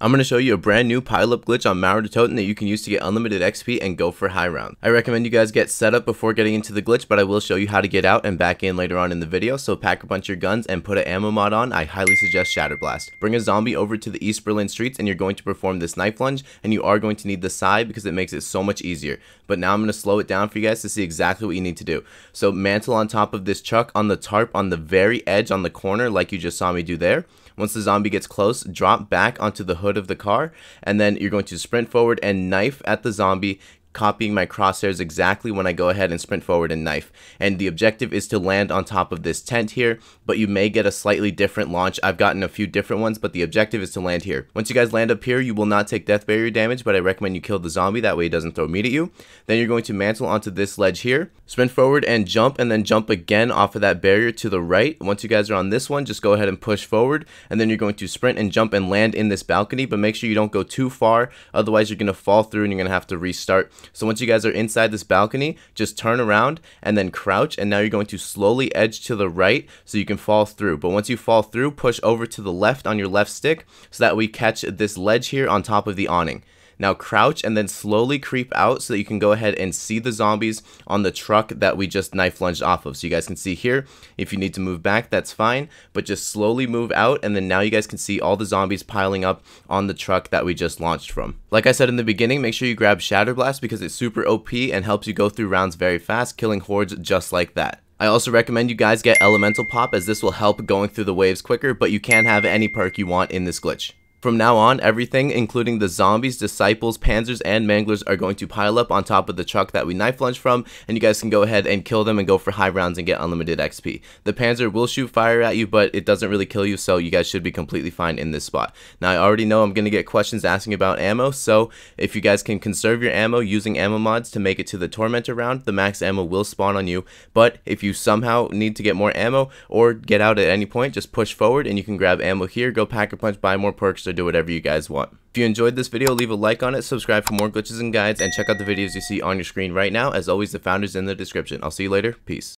I'm going to show you a brand new pile-up glitch on Mauer Der Toten that you can use to get unlimited XP and go for high round. I recommend you guys get set up before getting into the glitch, but I will show you how to get out and back in later on in the video, so pack a bunch of your guns and put an ammo mod on. I highly suggest Shatter Blast. Bring a zombie over to the East Berlin streets and you're going to perform this knife lunge, and you are going to need the side because it makes it so much easier. But now I'm going to slow it down for you guys to see exactly what you need to do. So mantle on top of this truck on the tarp on the very edge on the corner like you just saw me do there. Once the zombie gets close, drop back onto the hood of the car, and then you're going to sprint forward and knife at the zombie, copying my crosshairs exactly when I go ahead and sprint forward and knife. And the objective is to land on top of this tent here, but you may get a slightly different launch. I've gotten a few different ones, but the objective is to land here. Once you guys land up here, you will not take death barrier damage, but I recommend you kill the zombie, that way he doesn't throw meat at you. Then you're going to mantle onto this ledge here, sprint forward and then jump again off of that barrier to the right. Once you guys are on this one, just go ahead and push forward, and then you're going to sprint and jump and land in this balcony, but make sure you don't go too far, otherwise you're going to fall through and you're going to have to restart. So once you guys are inside this balcony, just turn around and then crouch, and now you're going to slowly edge to the right so you can fall through. But once you fall through, push over to the left on your left stick so that we catch this ledge here on top of the awning. Now crouch and then slowly creep out so that you can go ahead and see the zombies on the truck that we just knife lunged off of. So you guys can see here, if you need to move back, that's fine, but just slowly move out, and then now you guys can see all the zombies piling up on the truck that we just launched from. Like I said in the beginning, make sure you grab Shatter Blast because it's super OP and helps you go through rounds very fast, killing hordes just like that. I also recommend you guys get Elemental Pop as this will help going through the waves quicker, but you can have any perk you want in this glitch. From now on, everything, including the zombies, disciples, panzers, and manglers, are going to pile up on top of the truck that we knife lunge from, and you guys can go ahead and kill them and go for high rounds and get unlimited XP. The panzer will shoot fire at you, but it doesn't really kill you, so you guys should be completely fine in this spot. Now, I already know I'm going to get questions asking about ammo, so if you guys can conserve your ammo using ammo mods to make it to the Tormentor round, the max ammo will spawn on you, but if you somehow need to get more ammo or get out at any point, just push forward and you can grab ammo here, go pack a punch, buy more perks, or do whatever you guys want. If you enjoyed this video, leave a like on it, subscribe for more glitches and guides, and check out the videos you see on your screen right now. As always, the founder's in the description. I'll see you later. Peace.